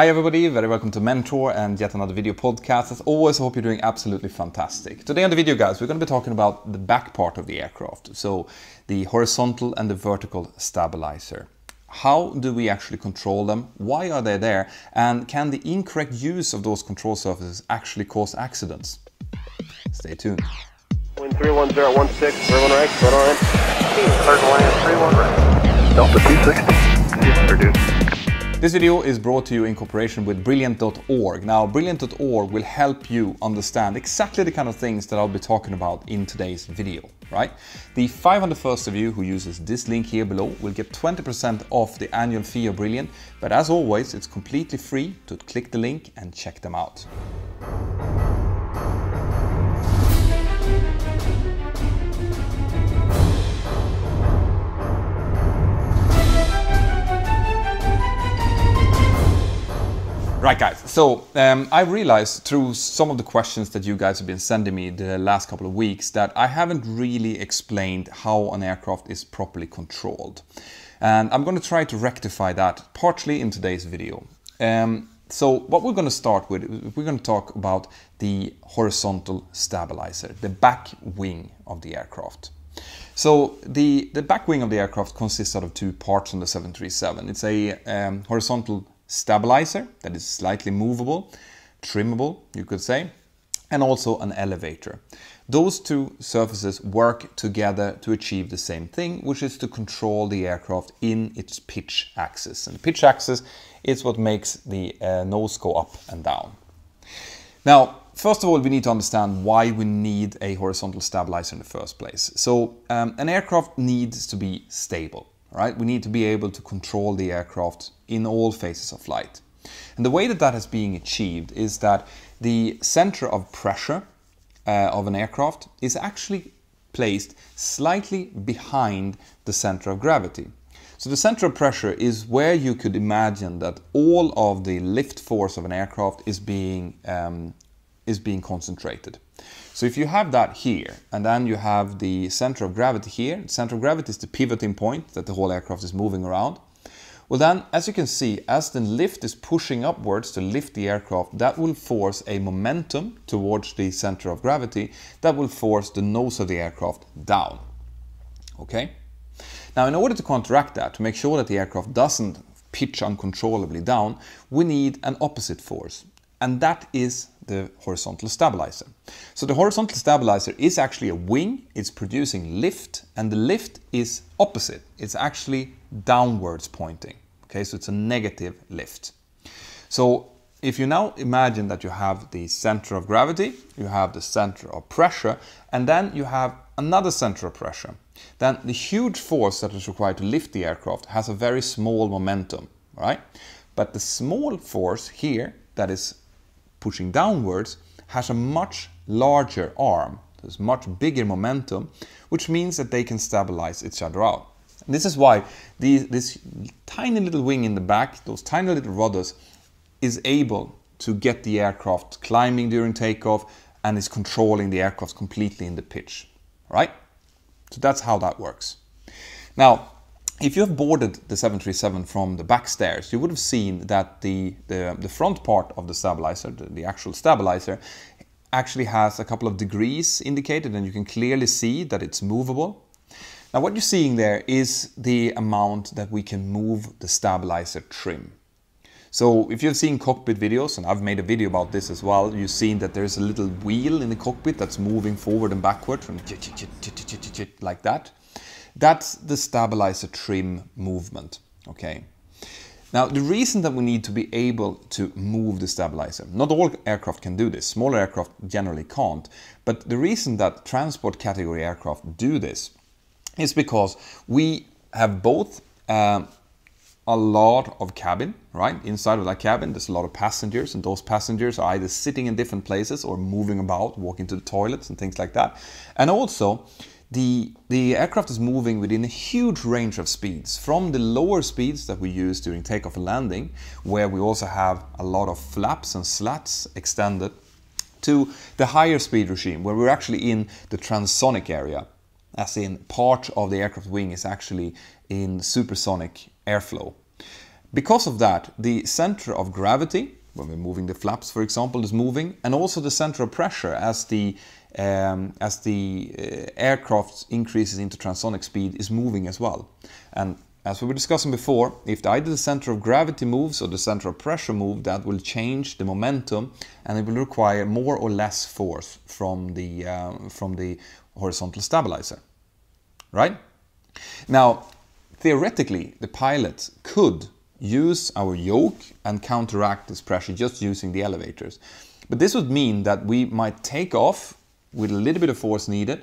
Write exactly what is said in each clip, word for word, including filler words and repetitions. Hi everybody, very welcome to Mentour and yet another video podcast. As always, I hope you're doing absolutely fantastic. Today on the video, guys, we're going to be talking about the back part of the aircraft. So the horizontal and the vertical stabilizer. How do we actually control them? Why are they there? And can the incorrect use of those control surfaces actually cause accidents? Stay tuned. Wind three one zero at sixteen, three one right, right on right. Third land, three one right. Delta two sixty, yes, reduce. This video is brought to you in cooperation with Brilliant dot org. Now, Brilliant dot org will help you understand exactly the kind of things that I'll be talking about in today's video, right? The five hundred first of you who uses this link here below will get twenty percent off the annual fee of Brilliant, but as always, it's completely free to click the link and check them out. Right guys, so um, I realized through some of the questions that you guys have been sending me the last couple of weeks that I haven't really explained how an aircraft is properly controlled. And I'm going to try to rectify that partially in today's video. Um, so what we're going to start with, we're going to talk about the horizontal stabilizer, the back wing of the aircraft. So the, the back wing of the aircraft consists out of two parts on the seven three seven. It's a um, horizontal stabilizer that is slightly movable, trimmable, you could say, and also an elevator. Those two surfaces work together to achieve the same thing, which is to control the aircraft in its pitch axis. And the pitch axis is what makes the uh, nose go up and down. Now, first of all, we need to understand why we need a horizontal stabilizer in the first place. So um, an aircraft needs to be stable. Right? We need to be able to control the aircraft in all phases of flight. And the way that that is being achieved is that the center of pressure uh, of an aircraft is actually placed slightly behind the center of gravity. So the center of pressure is where you could imagine that all of the lift force of an aircraft is being, um, is being concentrated. So if you have that here, and then you have the center of gravity here, the center of gravity is the pivoting point that the whole aircraft is moving around. Well then, as you can see, as the lift is pushing upwards to lift the aircraft, that will force a momentum towards the center of gravity that will force the nose of the aircraft down. Okay? Now, in order to counteract that, to make sure that the aircraft doesn't pitch uncontrollably down, we need an opposite force. And that is the horizontal stabilizer. So the horizontal stabilizer is actually a wing, it's producing lift, and the lift is opposite. It's actually downwards pointing, okay? So it's a negative lift. So if you now imagine that you have the center of gravity, you have the center of pressure, and then you have another center of pressure, then the huge force that is required to lift the aircraft has a very small momentum, right? But the small force here that is pushing downwards has a much larger arm. There's much bigger momentum, which means that they can stabilize each other out. And this is why the, this tiny little wing in the back, those tiny little rudders, is able to get the aircraft climbing during takeoff and is controlling the aircraft completely in the pitch, right? So that's how that works. Now, if you have boarded the seven three seven from the back stairs, you would have seen that the, the, the front part of the stabilizer, the, the actual stabilizer, actually has a couple of degrees indicated, and you can clearly see that it's movable. Now what you're seeing there is the amount that we can move the stabilizer trim. So if you've seen cockpit videos, and I've made a video about this as well, you've seen that there's a little wheel in the cockpit that's moving forward and backward, from like that. That's the stabilizer trim movement, okay? Now, the reason that we need to be able to move the stabilizer, not all aircraft can do this, smaller aircraft generally can't, but the reason that transport category aircraft do this is because we have both um, a lot of cabin, right? Inside of that cabin, there's a lot of passengers, and those passengers are either sitting in different places or moving about, walking to the toilets and things like that. And also, The, the aircraft is moving within a huge range of speeds, from the lower speeds that we use during takeoff and landing, where we also have a lot of flaps and slats extended, to the higher speed regime, where we're actually in the transonic area, as in part of the aircraft wing is actually in supersonic airflow. Because of that, the center of gravity, when we're moving the flaps, for example, is moving, and also the center of pressure as the um, as the uh, aircraft increases into transonic speed is moving as well. And as we were discussing before, if either the center of gravity moves or the center of pressure moves, that will change the momentum, and it will require more or less force from the uh, from the horizontal stabilizer. Right? Now, theoretically, the pilot could use our yoke and counteract this pressure just using the elevators. But this would mean that we might take off with a little bit of force needed,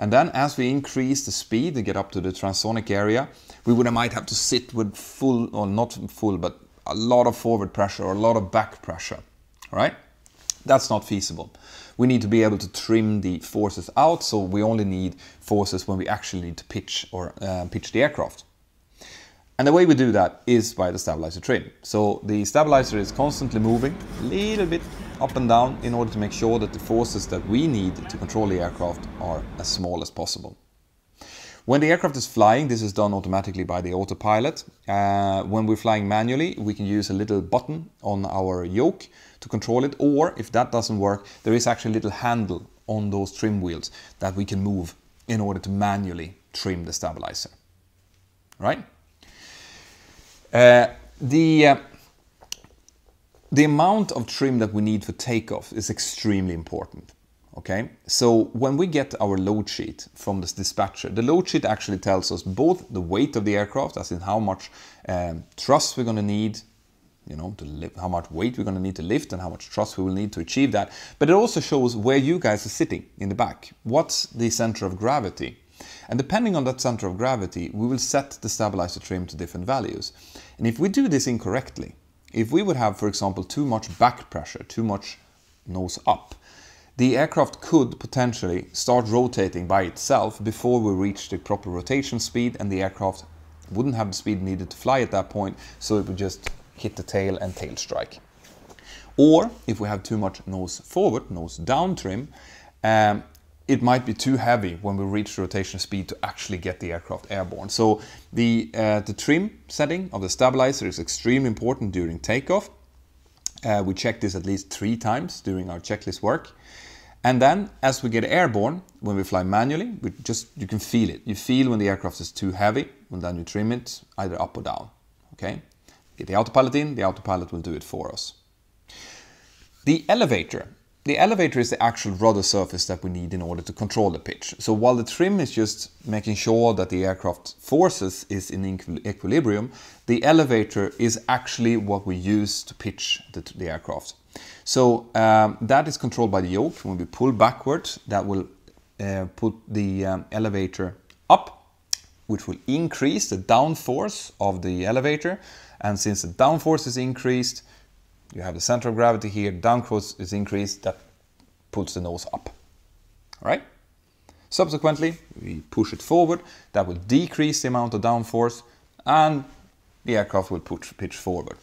and then as we increase the speed and get up to the transonic area, we would might have to sit with full, or not full, but a lot of forward pressure or a lot of back pressure, right? That's not feasible. We need to be able to trim the forces out, so we only need forces when we actually need to pitch or uh, pitch the aircraft. And the way we do that is by the stabilizer trim. So the stabilizer is constantly moving a little bit up and down in order to make sure that the forces that we need to control the aircraft are as small as possible. When the aircraft is flying, this is done automatically by the autopilot. Uh, when we're flying manually, we can use a little button on our yoke to control it, or if that doesn't work, there is actually a little handle on those trim wheels that we can move in order to manually trim the stabilizer, right? Uh, the, uh, the amount of trim that we need for takeoff is extremely important. Okay, so when we get our load sheet from this dispatcher, the load sheet actually tells us both the weight of the aircraft, as in how much um, thrust we're going to need, you know, to lift, how much weight we're going to need to lift and how much thrust we will need to achieve that. But it also shows where you guys are sitting in the back. What's the center of gravity? And depending on that center of gravity, we will set the stabilizer trim to different values. And if we do this incorrectly, if we would have, for example, too much back pressure, too much nose up, the aircraft could potentially start rotating by itself before we reach the proper rotation speed, and the aircraft wouldn't have the speed needed to fly at that point, so it would just hit the tail and tail strike. Or if we have too much nose forward, nose down trim, um, it might be too heavy when we reach rotation speed to actually get the aircraft airborne. So the, uh, the trim setting of the stabilizer is extremely important during takeoff. Uh, we check this at least three times during our checklist work. And then as we get airborne, when we fly manually, we just, you can feel it. You feel when the aircraft is too heavy, and then you trim it either up or down. Okay? Get the autopilot in, the autopilot will do it for us. The elevator. The elevator is the actual rudder surface that we need in order to control the pitch. So while the trim is just making sure that the aircraft forces is in equilibrium, the elevator is actually what we use to pitch the, the aircraft. So um, that is controlled by the yoke. When we pull backwards, that will uh, put the um, elevator up, which will increase the downforce of the elevator. And since the downforce is increased, you have the center of gravity here, downforce is increased, that puts the nose up. All right? Subsequently, we push it forward, that will decrease the amount of downforce, and the aircraft will pitch forward.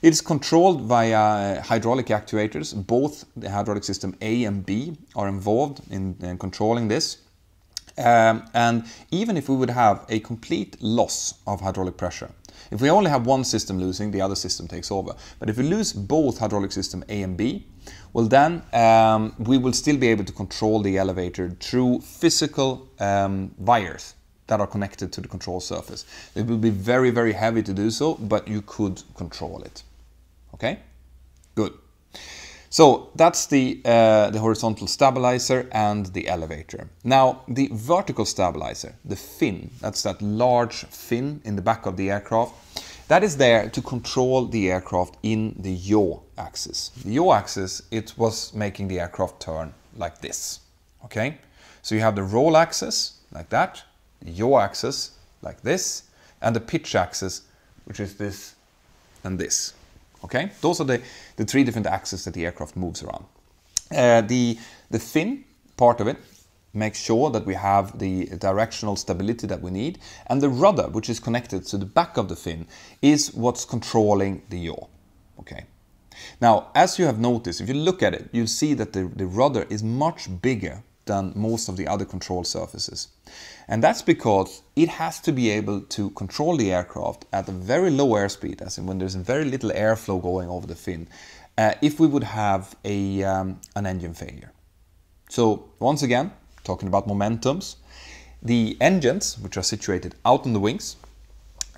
It is controlled via hydraulic actuators. Both the hydraulic system A and B are involved in, in controlling this. Um, and even if we would have a complete loss of hydraulic pressure, if we only have one system losing, the other system takes over. But if we lose both hydraulic system A and B, well then um, we will still be able to control the elevator through physical um, wires that are connected to the control surface. It will be very, very heavy to do so, but you could control it. Okay? Good. So that's the, uh, the horizontal stabilizer and the elevator. Now, the vertical stabilizer, the fin, that's that large fin in the back of the aircraft, that is there to control the aircraft in the yaw axis. The yaw axis, it was making the aircraft turn like this, okay? So you have the roll axis, like that, the yaw axis, like this, and the pitch axis, which is this and this. Okay, those are the, the three different axes that the aircraft moves around. Uh, the, the fin part of it makes sure that we have the directional stability that we need, and the rudder, which is connected to the back of the fin, is what's controlling the yaw. Okay. Now, as you have noticed, if you look at it, you'll see that the, the rudder is much bigger than most of the other control surfaces. And that's because it has to be able to control the aircraft at a very low airspeed, as in when there's very little airflow going over the fin, uh, if we would have a, um, an engine failure. So once again, talking about momentums, the engines, which are situated out on the wings,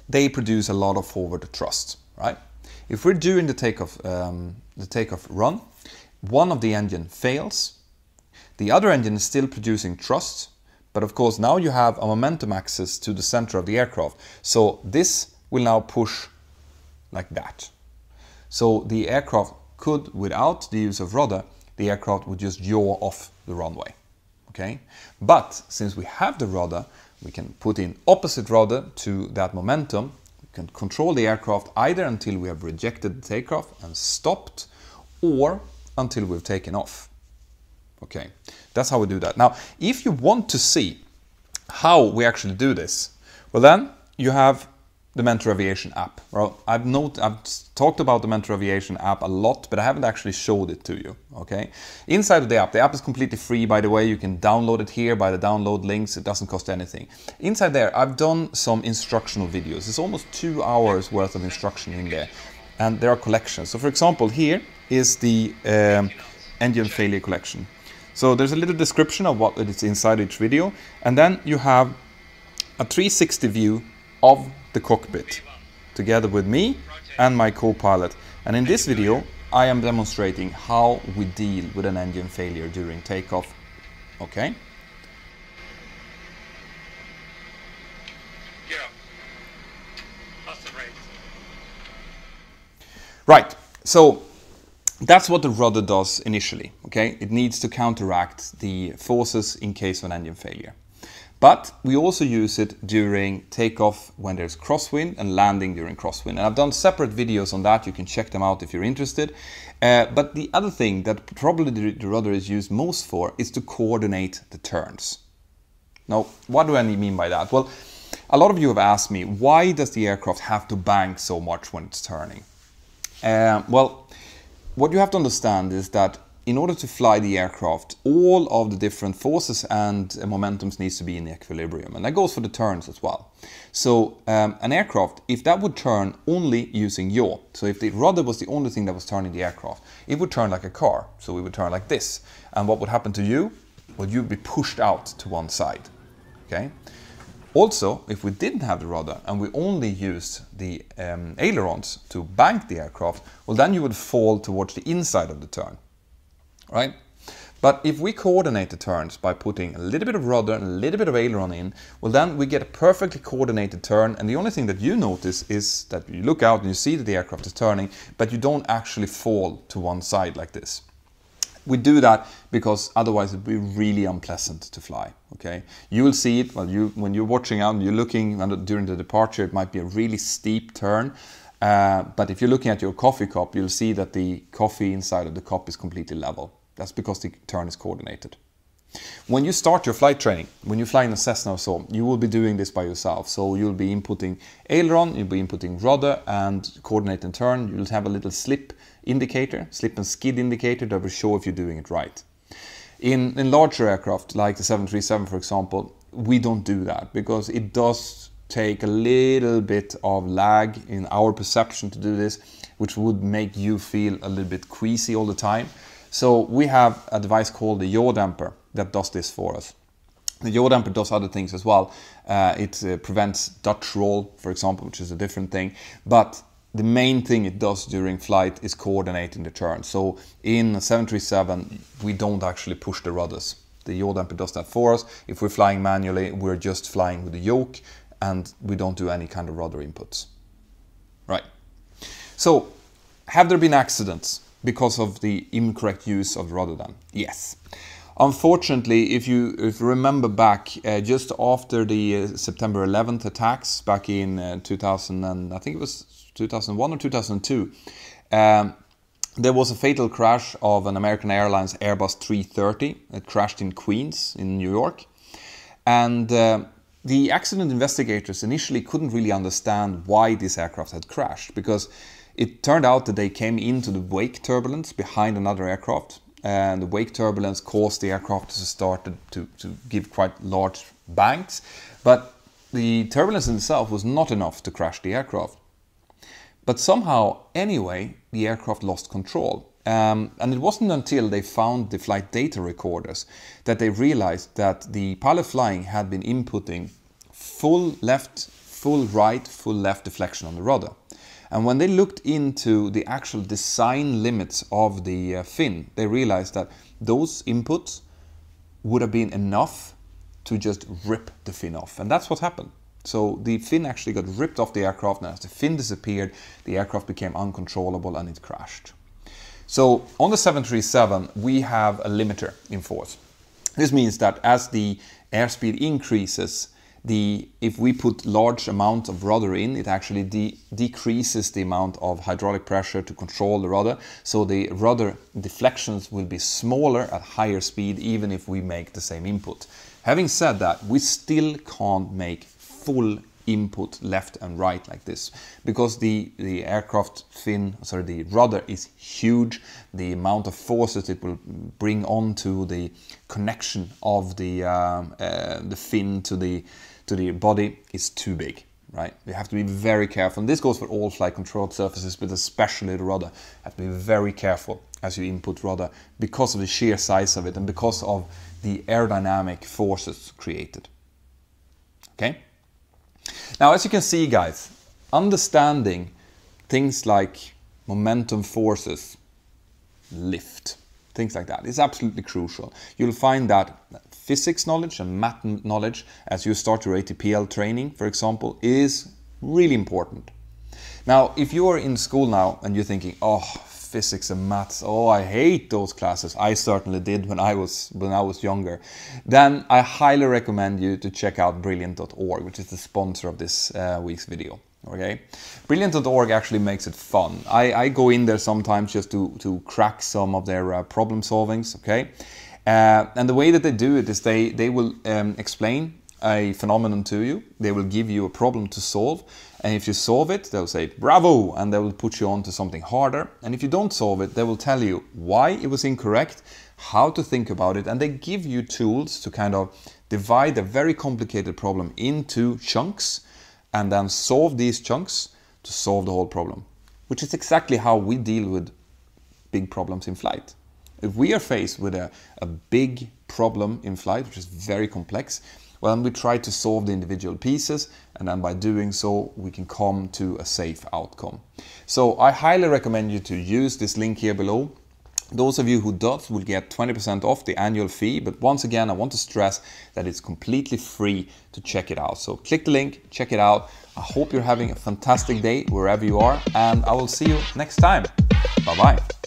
they produce a lot of forward thrust, right? If we're doing the takeoff, um, the takeoff run, one of the engine fails, the other engine is still producing thrust, but of course now you have a momentum axis to the center of the aircraft. So this will now push like that. So the aircraft could, without the use of rudder, the aircraft would just yaw off the runway, okay? But since we have the rudder, we can put in opposite rudder to that momentum. We can control the aircraft either until we have rejected the takeoff and stopped, or until we've taken off. Okay, that's how we do that. Now, if you want to see how we actually do this, well then you have the Mentour Aviation app. Well, I've, not, I've talked about the Mentour Aviation app a lot, but I haven't actually showed it to you, okay? Inside of the app, the app is completely free, by the way. You can download it here by the download links. It doesn't cost anything. Inside there, I've done some instructional videos. It's almost two hours worth of instruction in there. And there are collections. So for example, here is the um, engine failure collection. So there's a little description of what is inside each video, and then you have a three sixty view of the cockpit together with me and my co-pilot. And in this video I am demonstrating how we deal with an engine failure during takeoff. Okay. Right, so that's what the rudder does initially, okay? It needs to counteract the forces in case of an engine failure. But we also use it during takeoff when there's crosswind, and landing during crosswind. And I've done separate videos on that. You can check them out if you're interested. Uh, but the other thing that probably the, the rudder is used most for is to coordinate the turns. Now, what do I mean by that? Well, a lot of you have asked me, why does the aircraft have to bank so much when it's turning? Uh, well, what you have to understand is that in order to fly the aircraft, all of the different forces and momentums needs to be in equilibrium, and that goes for the turns as well. So um, an aircraft, if that would turn only using yaw, so if the rudder was the only thing that was turning the aircraft, it would turn like a car. So we would turn like this, and what would happen to you? Well, you'd be pushed out to one side, okay? Also, if we didn't have the rudder and we only used the um, ailerons to bank the aircraft, well then you would fall towards the inside of the turn, right? But if we coordinate the turns by putting a little bit of rudder and a little bit of aileron in, well then we get a perfectly coordinated turn, and the only thing that you notice is that you look out and you see that the aircraft is turning, but you don't actually fall to one side like this. We do that because otherwise it'd be really unpleasant to fly, okay? You will see it when, you, when you're watching out and you're looking under, during the departure, it might be a really steep turn. Uh, but if you're looking at your coffee cup, you'll see that the coffee inside of the cup is completely level. That's because the turn is coordinated. When you start your flight training, when you fly in a Cessna or so, you will be doing this by yourself. So you'll be inputting aileron, you'll be inputting rudder and coordinate and turn. You'll have a little slip indicator, slip and skid indicator that will show if you're doing it right. In, in larger aircraft, like the seven three seven for example, we don't do that because it does take a little bit of lag in our perception to do this, which would make you feel a little bit queasy all the time. So we have a device called the Yaw Damper that does this for us. The Yaw Damper does other things as well. Uh, it uh, prevents Dutch roll, for example, which is a different thing. But the main thing it does during flight is coordinating the turn. So in seven three seven, we don't actually push the rudders. The Yaw Damper does that for us. If we're flying manually, we're just flying with the yoke and we don't do any kind of rudder inputs. Right. So have there been accidents because of the incorrect use of rudder then? Yes. Unfortunately, if you, if you remember back uh, just after the uh, September eleventh attacks back in uh, two thousand, and I think it was two thousand one or two thousand two, um, there was a fatal crash of an American Airlines Airbus three thirty. It crashed in Queens in New York, and uh, the accident investigators initially couldn't really understand why this aircraft had crashed, because it turned out that they came into the wake turbulence behind another aircraft. and the wake turbulence caused the aircraft to start to, to, to give quite large banks. But the turbulence in itself was not enough to crash the aircraft. But somehow, anyway, the aircraft lost control. Um, and it wasn't until they found the flight data recorders that they realized that the pilot flying had been inputting full left, full right, full left deflection on the rudder. And when they looked into the actual design limits of the uh, fin, they realized that those inputs would have been enough to just rip the fin off. And that's what happened. So the fin actually got ripped off the aircraft, and as the fin disappeared, the aircraft became uncontrollable and it crashed. So on the seven thirty-seven, we have a limiter in force. This means that as the airspeed increases, The, if we put large amounts of rudder in, it actually de decreases the amount of hydraulic pressure to control the rudder. So the rudder deflections will be smaller at higher speed, even if we make the same input. Having said that, we still can't make full input left and right like this, because the, the aircraft fin, sorry, the rudder is huge. The amount of forces it will bring onto the connection of the, um, uh, the fin to the, to the body is too big, right? You have to be very careful. And this goes for all flight controlled surfaces, but especially the rudder. You have to be very careful as you input rudder because of the sheer size of it and because of the aerodynamic forces created, okay? Now, as you can see, guys, understanding things like momentum forces, lift, things like that is absolutely crucial. You'll find that physics knowledge and math knowledge, as you start your A T P L training, for example, is really important. Now, if you are in school now and you're thinking, oh, physics and maths, oh, I hate those classes. I certainly did when I was when I was younger. Then I highly recommend you to check out Brilliant dot org, which is the sponsor of this uh, week's video. Okay, Brilliant dot org actually makes it fun. I, I go in there sometimes just to to crack some of their uh, problem solvings. Okay, uh, and the way that they do it is they they will um, explain a phenomenon to you. They will give you a problem to solve, and if you solve it, they'll say bravo, and they will put you on to something harder. And if you don't solve it, they will tell you why it was incorrect, how to think about it, and they give you tools to kind of divide a very complicated problem into chunks and then solve these chunks to solve the whole problem, which is exactly how we deal with big problems in flight. If we are faced with a, a big problem in flight, which is very complex, well, we try to solve the individual pieces, and then by doing so, we can come to a safe outcome. So I highly recommend you to use this link here below. Those of you who do will get twenty percent off the annual fee. But once again, I want to stress that it's completely free to check it out. So click the link, check it out. I hope you're having a fantastic day wherever you are, and I will see you next time. Bye-bye.